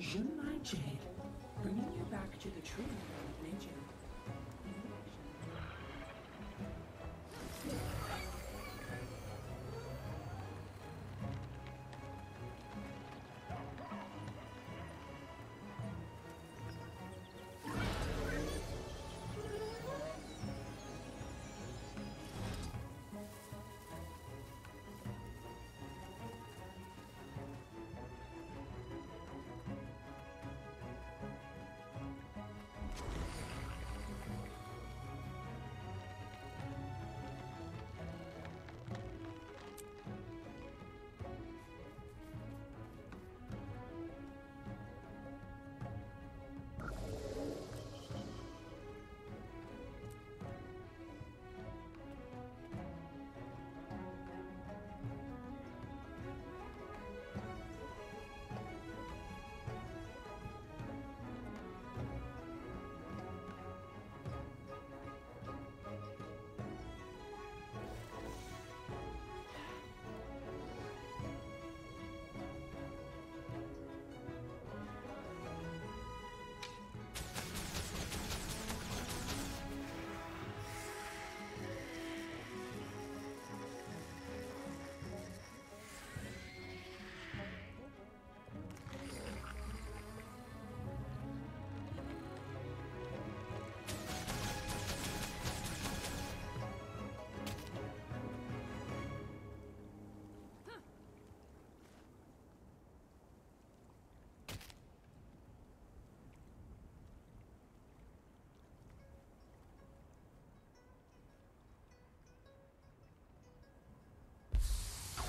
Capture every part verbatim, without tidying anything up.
Junmai Jade, bringing you back to the true world of nature.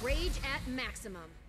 Rage at maximum.